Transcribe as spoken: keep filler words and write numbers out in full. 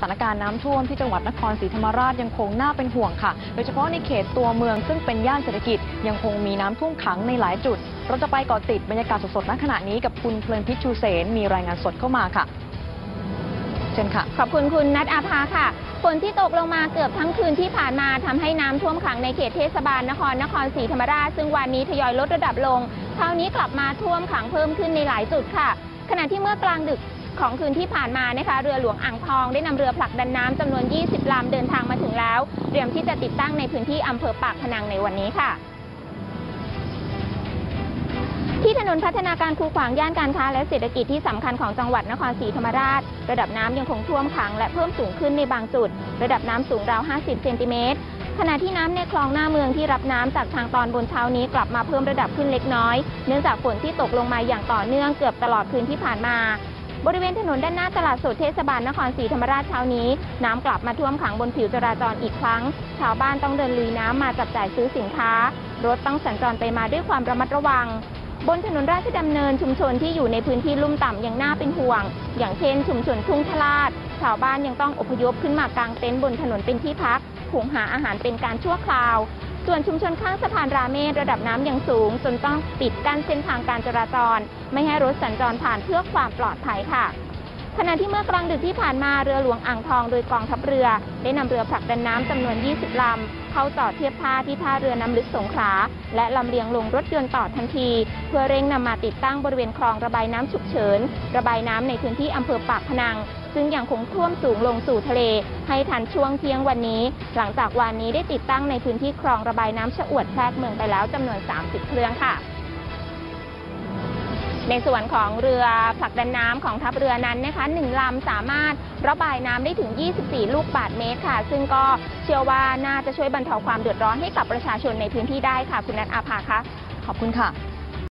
สถานการณ์น้ำท่วมที่จังหวัดนครศรีธรรมราชยังคงน่าเป็นห่วงค่ะโดยเฉพาะในเขตตัวเมืองซึ่งเป็นย่านเศรษฐกิจยังคงมีน้ำท่วมขังในหลายจุดเราจะไปเกาะติดบรรยากาศสดๆณขณะนี้กับคุณเพลินพิชชูเสนมีรายงานสดเข้ามาค่ะเชิญค่ะขอบคุณคุณณัฐอาภาค่ะฝนที่ตกลงมาเกือบทั้งคืนที่ผ่านมาทำให้น้ำท่วมขังในเขตเทศบาลนครนครศรีธรรมราชซึ่งวันนี้ทยอยลดระดับลงคราวนี้กลับมาท่วมขังเพิ่มขึ้นในหลายจุดค่ะขณะที่เมื่อกลางดึกของคืนที่ผ่านมานะคะเรือหลวงอ่างทองได้นำเรือผลักดันน้ำจำนวนยี่สิบลำเดินทางมาถึงแล้วเตรียมที่จะติดตั้งในพื้นที่อำเภอปากพนังในวันนี้ค่ะที่ถนนพัฒนาการคูขวางย่านการค้าและเศรษฐกิจที่สำคัญของจังหวัดนครศรีธรรมราชระดับน้ำยังคงท่วมขังและเพิ่มสูงขึ้นในบางจุดระดับน้ำสูงราวห้าสิบเซนติเมตรขณะที่น้ำในคลองหน้าเมืองที่รับน้ำจากทางตอนบนเช้านี้กลับมาเพิ่มระดับขึ้นเล็กน้อยเนื่องจากฝนที่ตกลงมาอย่างต่อเนื่องเกือบตลอดคืนที่ผ่านมาบริเวณถนนด้านหน้าตลาดสดเทศบาลนครศรีธรรมราชเช้านี้น้ำกลับมาท่วมขังบนผิวจราจรอีกครั้งชาวบ้านต้องเดินลุยน้ำมาจับจ่ายซื้อสินค้ารถต้องสัญจรไปมาด้วยความระมัดระวังบนถนนราชดำเนินชุมชนที่อยู่ในพื้นที่ลุ่มต่ำยังน่าเป็นห่วงอย่างเช่นชุมชนทุ่งทลาดชาวบ้านยังต้องอพยพขึ้นมากางเต็นท์บนถนนเป็นที่พักหุงหาอาหารเป็นการชั่วคราวส่วนชุมชนข้างสะพานราเมศระดับน้ำยังสูงจนต้องปิดกั้นเส้นทางการจราจรไม่ให้รถสัญจรผ่านเพื่อความปลอดภัยค่ะขณะที่เมื่อกลางดึกที่ผ่านมาเรือหลวงอ่างทองโดยกองทัพเรือได้นำเรือผลักดันน้ำจำนวนยี่สิบลำเข้าจอดเทียบท่าที่ท่าเรือน้ำลึกสงขลาและลำเลียงลงรถยนต์ต่อทันทีเพื่อเร่งนำมาติดตั้งบริเวณคลองระบายน้ำฉุกเฉินระบายน้ำในพื้นที่อำเภอปากพนังซึ่งยังคงท่วมสูงลงสู่ทะเลให้ทันช่วงเที่ยงวันนี้หลังจากวันนี้ได้ติดตั้งในพื้นที่คลองระบายน้ำชะอวดแพรกเมืองไปแล้วจำนวนสามสิบเครื่องค่ะในส่วนของเรือผลักดันน้ำของทัพเรือนั้นนะคะหนึ่งลำสามารถระบายน้ำได้ถึงยี่สิบสี่ลูกบาศก์เมตรค่ะซึ่งก็เชื่อว่าน่าจะช่วยบรรเทาความเดือดร้อนให้กับประชาชนในพื้นที่ได้ค่ะคุณณัฐอาภาค่ะขอบคุณค่ะ